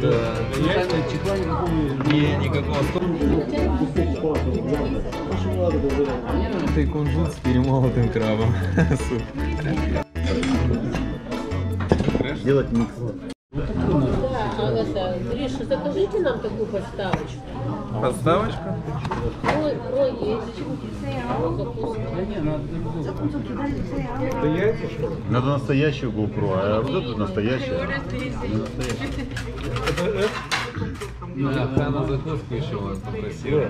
Да. Не, никакого. Ты кунжут с перемолотым крабом. Делать микс. Гриша, закажите нам такую подставочку. Подставочка? Надо настоящую GoPro, а вот это настоящая. Она закуску еще вас попросила.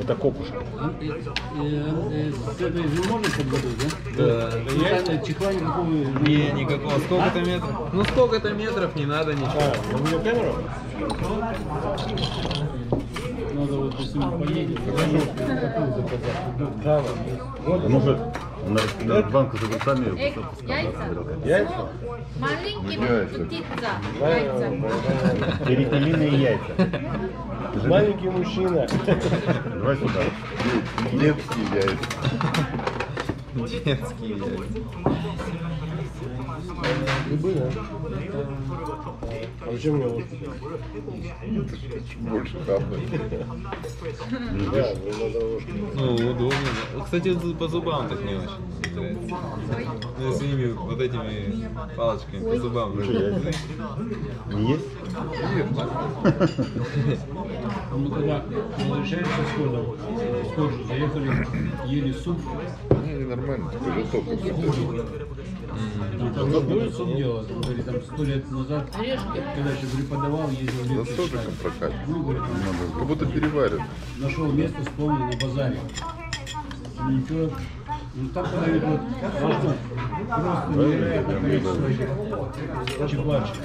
Это кокушка. С этой же можно подготовить, да? Да. Чехла никакого? Не, никакого. Сколько-то метров? Ну сколько-то метров, не надо ничего. У меня камера? Надо вот поедет. Может, на банку за гусами. Яйца? Яйца? Маленькие птица. Перепелиные яйца. Маленький мужчина. Давай сюда. Детские яйца. Детские яйца. Любые, да? А зачем мне лучше? Больше хапать. Да, ну удобно. Кстати, по зубам так не очень нравится. Ну с ними, вот этими палочками по зубам. Не есть? Мы когда возвращаемся с Коджу, заехали, ели суп. Нормально, такой жесток. Там другой суп делал, там 100 лет назад, когда еще преподавал, ездил в Столиком прокатит. Как будто переварит. Нашел место, вспомнил на базаре. Ничего. Ну так подают вот можно. Просто невероятное количество чебурашек.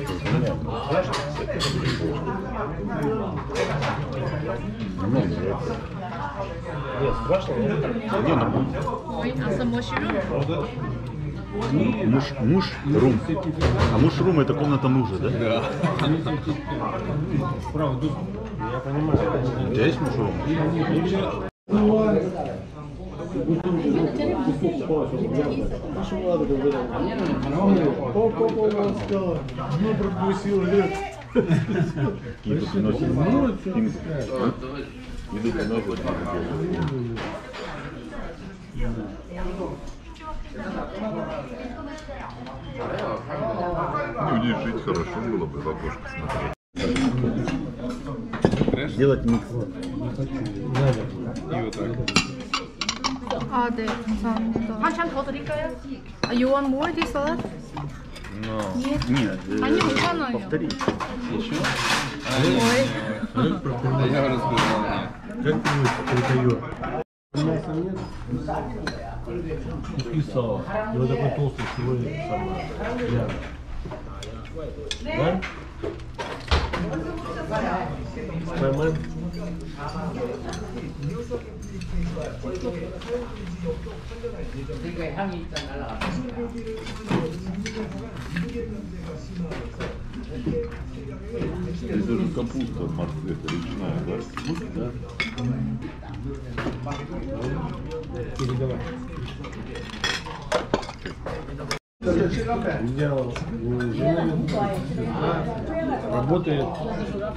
Нет, страшно? Где нам? Ой, а само ширю? Мушрум. А мушрум это комната мужа, да? Да. Правда, я понимаю. У тебя есть мушрум? Ну, пропустил лет. Ну, здесь жить хорошо было бы, в окошко смотреть. Делать микс. И вот так. You want more this salad? Нет. Нет. Повтори. Еще? Ой. Я рассказал. Как ты его передаешь? Куски сала. И вот такой толстый сегодня сама. Да? Поймаем. Здесь даже капуста морская, это речная, да? Да. Передавай. Работает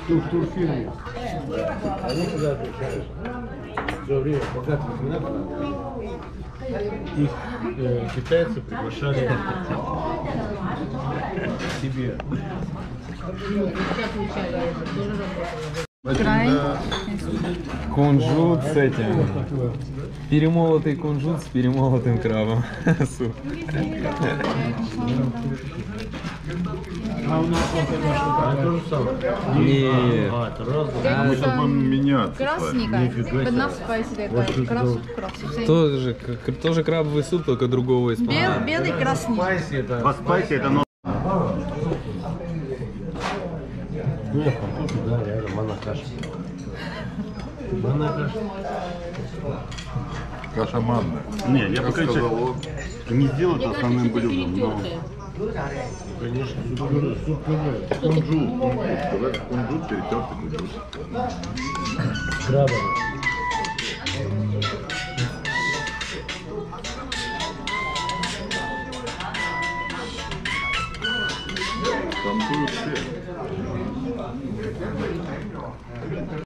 в турфирме. Они куда отвечают? Все время богатые семена. Их китайцы приглашали к себе. Кунжут с этим. Перемолотый кунжут с перемолотым крабом. Суп. А у нас тоже самое. Мы с тобой меняться. Тоже крабовый суп, только другого исполнения. Белый красник. По спайсе это. Да, реально, монокаша. Монокаша. Каша манная. Не, я пока не сделал это основным блюдом, но... Конечно, суп пюре. Кунжут, перетертый кунжут. Крабовый. Танцую лучше.